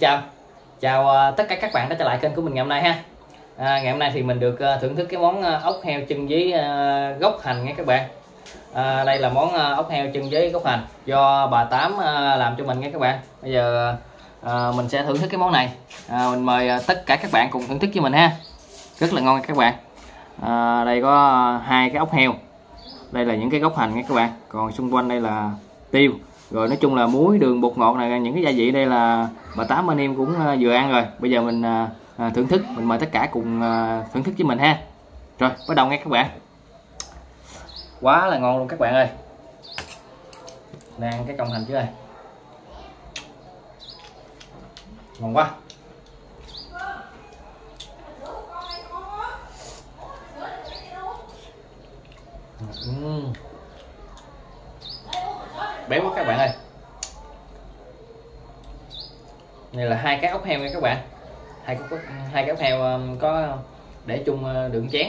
Xin chào, tất cả các bạn đã trở lại kênh của mình ngày hôm nay ha. Ngày hôm nay thì mình được thưởng thức cái món ốc heo chân với gốc hành nha các bạn. Đây là món ốc heo chân với gốc hành do bà Tám làm cho mình nha các bạn. Bây giờ mình sẽ thưởng thức cái món này. Mình mời tất cả các bạn cùng thưởng thức với mình ha. Rất là ngon nha các bạn. Đây có hai cái ốc heo. Đây là những cái gốc hành nha các bạn. Còn xung quanh đây là tiêu. Rồi nói chung là muối, đường, bột ngọt này, những cái gia vị đây là bà Tám anh em cũng vừa ăn rồi. Bây giờ mình thưởng thức, mình mời tất cả cùng thưởng thức với mình ha. Rồi bắt đầu nghe các bạn. Quá là ngon luôn các bạn ơi. Đang ăn cái cọng hành chứ ơi. Ngon quá. Béo quá các bạn ơi. Này là hai cái ốc heo nha các bạn. Hai cái ốc heo có để chung đựng chén.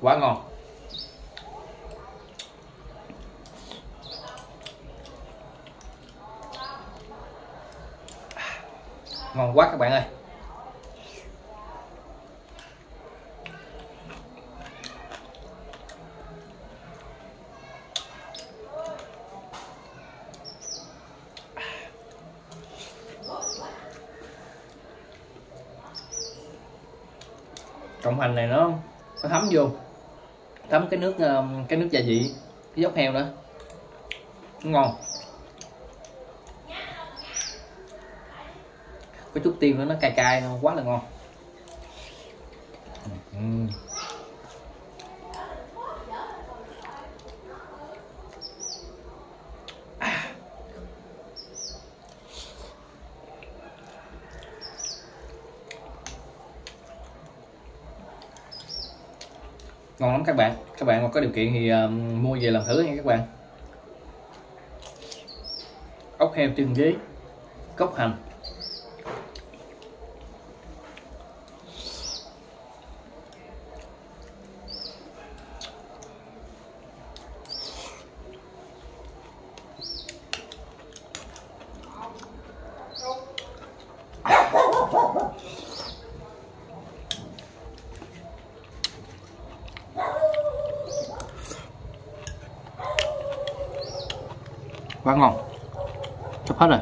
Quá ngon. Ngon quá các bạn ơi. Cọng hành này nó thấm vô, thấm cái nước gia vị, cái dốc heo nữa, ngon. Có chút tiêu nữa, nó cay cay, quá là ngon. Ngon lắm các bạn. Các bạn mà có điều kiện thì mua về làm thử nha các bạn. Ốc heo chân với gốc hành. Quá ngon. Sắp hết rồi.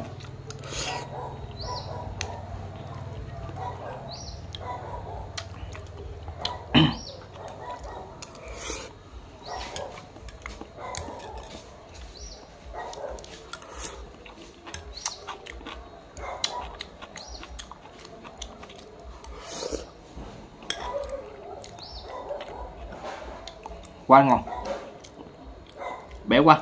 Quá ngon. Béo quá.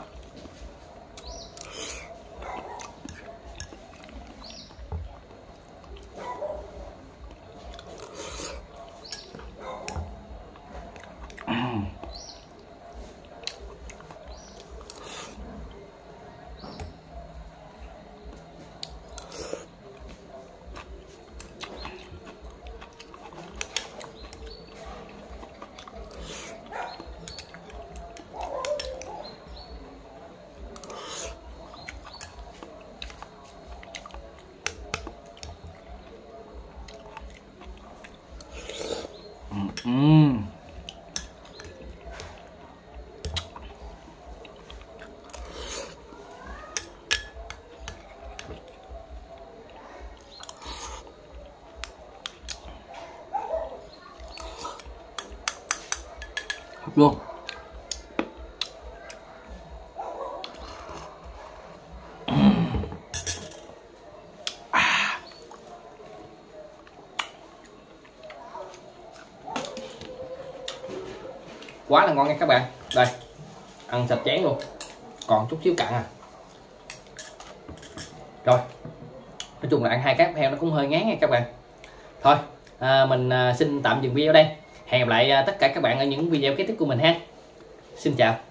Hấp luôn. Quá là ngon nha các bạn. Đây, ăn sạch chén luôn. Còn chút xíu cặn à. Rồi, nói chung là ăn hai cái heo nó cũng hơi ngán nha các bạn. Thôi, mình xin tạm dừng video đây. Hẹn gặp lại tất cả các bạn ở những video kế tiếp của mình ha. Xin chào.